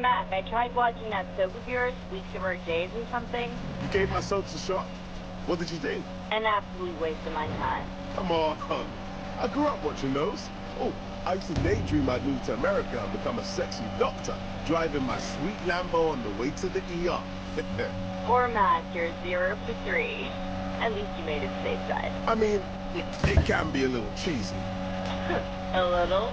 math. I tried watching that soap of yours, Weeks of Our Days or something. You gave my soaps a shot. What did you think? An absolute waste of my time. Come on, honey. I grew up watching those. Oh, I used to daydream I'd move to America and become a sexy doctor, driving my sweet Lambo on the way to the ER. Poor Matt, you're 0 for 3. At least you made it safe side. I mean, it can be a little cheesy. A little?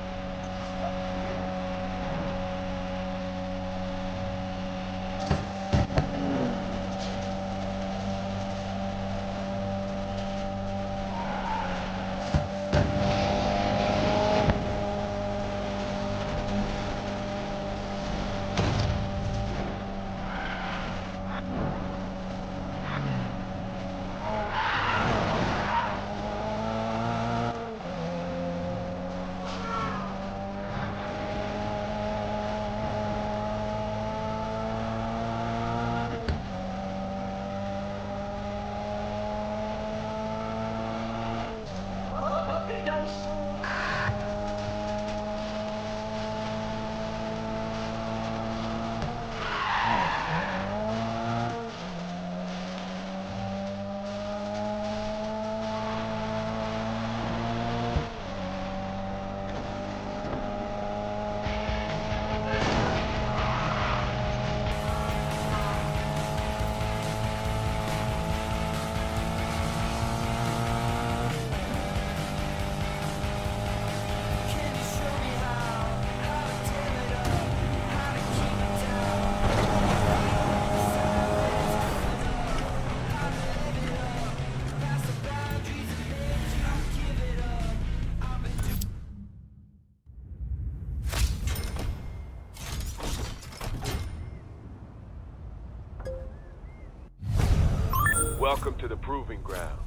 Welcome to the Proving Grounds.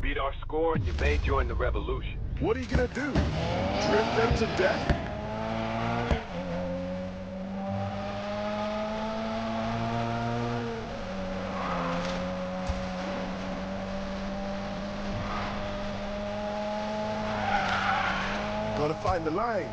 Beat our score and you may join the revolution. What are you gonna do? Drip them to death? Gotta find the line.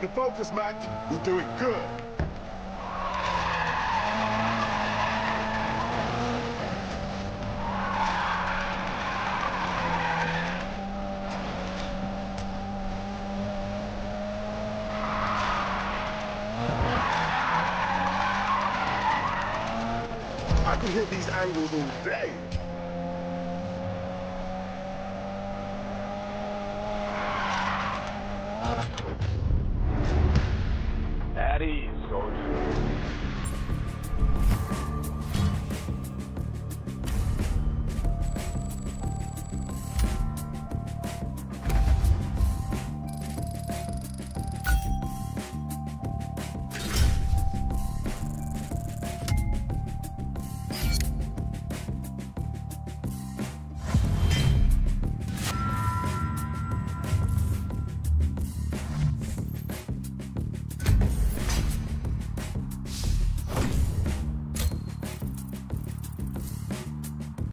The focus, Mac. We're doing good. I can hit these angles all day. Ease, soldier.